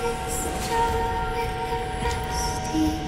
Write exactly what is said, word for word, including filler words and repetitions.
This is done with the rusty.